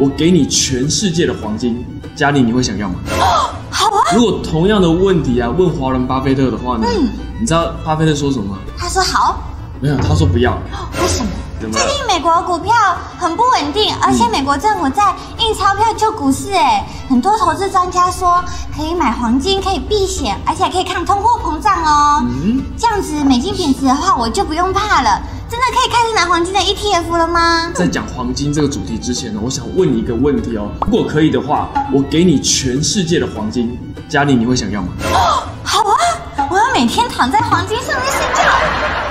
我给你全世界的黄金，嘉玲，你会想要吗？好啊！如果同样的问题啊，问华人巴菲特的话呢？你知道巴菲特说什么吗？他说好。没有，他说不要。为什么？ 最近美国股票很不稳定，而且美国政府在印钞票救股市。哎，很多投资专家说可以买黄金，可以避险，而且可以抗通货膨胀哦。这样子美金贬值的话，我就不用怕了。真的可以开始拿黄金的 ETF 了吗？在讲黄金这个主题之前呢，我想问你一个问题哦。如果可以的话，我给你全世界的黄金，嘉玲，你会想要吗？好啊，我要每天躺在黄金上面睡觉。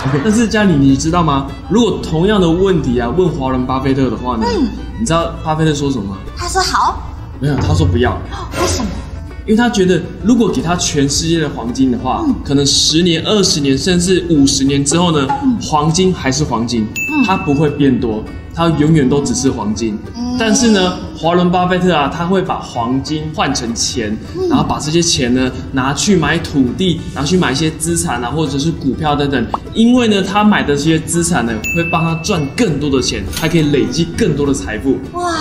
Okay, 但是嘉玲，你知道吗？如果同样的问题啊，问华人巴菲特的话呢？你知道巴菲特说什么吗？他说好。没有，他说不要。为什么？因为他觉得，如果给他全世界的黄金的话，可能10年、20年，甚至50年之后呢，黄金还是黄金，它不会变多，它永远都只是黄金。但是呢，华伦巴菲特啊，他会把黄金换成钱，然后把这些钱呢拿去买土地，拿去买一些资产啊，或者是股票等等。因为呢，他买的这些资产呢，会帮他赚更多的钱，还可以累积更多的财富。哇！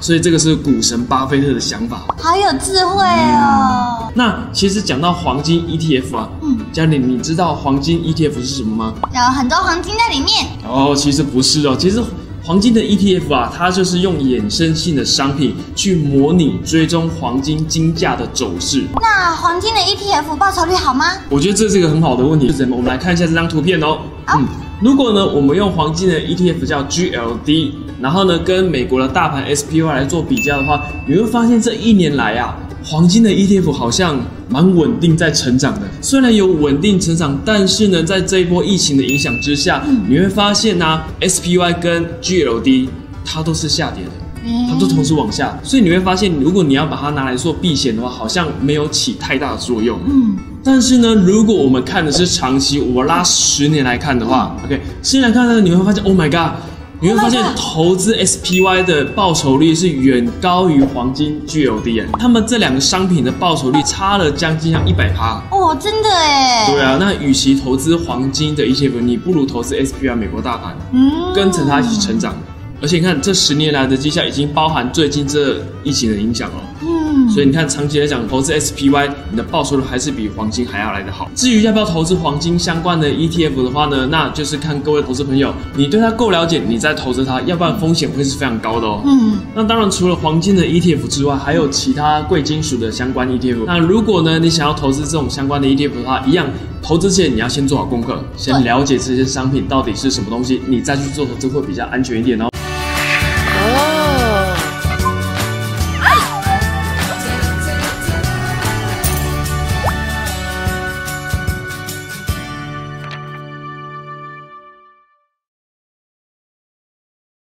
所以这个是股神巴菲特的想法，好有智慧哦。那其实讲到黄金 ETF 啊，嘉玲，你知道黄金 ETF 是什么吗？有很多黄金在里面。哦，其实不是哦，其实。 黄金的 ETF 啊，它就是用衍生性的商品去模拟追踪黄金金价的走势。那黄金的 ETF 报酬率好吗？我觉得这是一个很好的问题。我们来看一下这张图片哦。如果呢，我们用黄金的 ETF 叫 GLD， 然后呢跟美国的大盘 SPY 来做比较的话，你会发现这一年来啊，黄金的 ETF 好像蛮稳定在成长的。虽然有稳定成长，但是呢，在这一波疫情的影响之下，你会发现呢、SPY 跟 GLD 它都是下跌的，它都同时往下。所以你会发现，如果你要把它拿来做避险的话，好像没有起太大的作用。但是呢，如果我们看的是长期，我们拉10年来看的话 ，OK， 10年来看呢，你会发现 ，Oh my God， 你会发现投资 SPY 的报酬率是远高于黄金 GLD， 他们这两个商品的报酬率差了将近100%。哦，真的哎。对啊，那与其投资黄金的ETF，你不如投资 SPY 美国大盘，跟着它一起成长。而且你看这10年来的绩效已经包含最近这疫情的影响了。所以你看，长期来讲，投资 SPY， 你的报酬率还是比黄金还要来得好。至于要不要投资黄金相关的 ETF 的话呢，那就是看各位投资朋友，你对它够了解，你再投资它，要不然风险会是非常高的哦。那当然，除了黄金的 ETF 之外，还有其他贵金属的相关 ETF。那如果呢，你想要投资这种相关的 ETF 的话，一样，投资前你要先做好功课，先了解这些商品到底是什么东西，你再去做投资会比较安全一点哦。